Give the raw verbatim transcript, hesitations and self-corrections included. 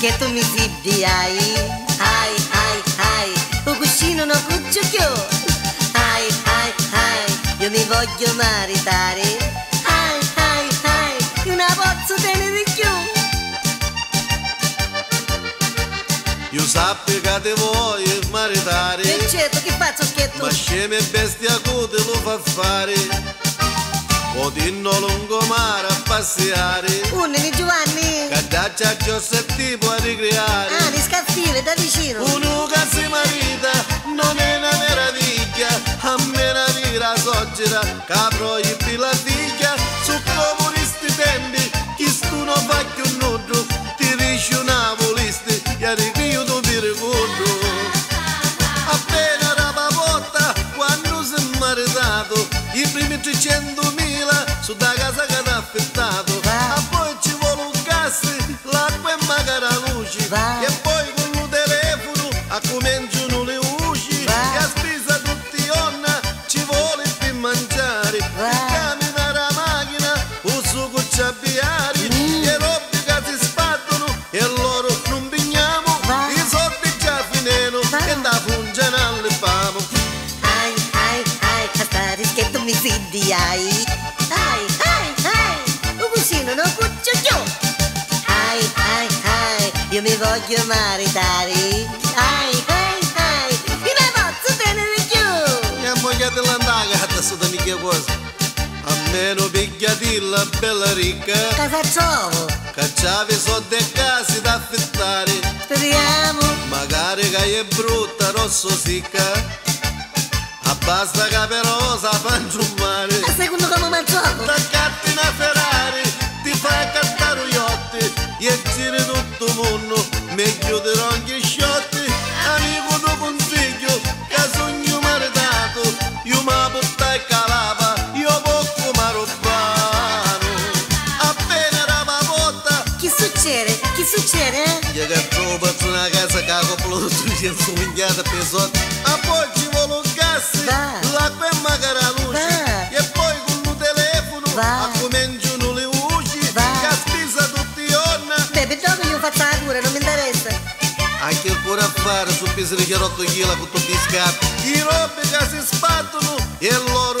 けと結び合い、はいはいはい、お串ののこっちょきょう、はいはいはい、よみぼっよまりたり、はいはいはい、よなぼっつてねりきょう。Io sappi che te voglio maritare, e certo che faccio schietto, ma scemi e bestie acute lo fa fare. Odinno lungomare a passeare, unni Giovanni, Caddaccia Giuseppe può ricreare, ah, riscattire da vicino, uno che si marita, non è una meraviglia, a me la vira soggera, capro e pilatiglia, su comunisti tempi, chi stu non fa più un nudo, ti risci una volisti, e a richiudo tu ti ricordo. Appena la pavotta, quando si è maritato, i primi trecentomila su da casa che t'ha affittato, a poi ci vuole un gas, l'acqua e magari la luce, e poi con un telefono accominciano le luci, e a spesa tutti onna ci vuole più mangiare, per camminare la macchina o su cucciabbiari, e robe che si sbattono e loro non pigniamo, i soldi già fineno e da funzionare le famo. Ai ai ai, a stare schietto mi si di ai, io mi voglio maritare, ai ai ai, io mi posso tenere più. Mia moglie te l'andaga, gatta su da mica cosa, a meno pigliatilla bella ricca, che faccio? Cacciavi sotto e casi da affittare, speriamo, magari che è brutta, rosso sicca, a basta che però sa fanciù male, a secondo come mangiò, staccati una Ferrari, ti fai cattare un yacht, e giri tutto mondo, meglio di ronghi sciotti, amico tuo consiglio, che sogno maritato, io mi portai e calava, io poco mi robbano. Appena la pavotta, che succede? Che succede? Io che trovo una casa che ha coppolato e somigliata per soldi, a poi ci vuole un gas, l'acqua e magari la luce, e poi con un telefono a cominciare. Anche il cuore a fare su piso di chiarotto ghila con tutti i scarti, i robe che si sbattono e loro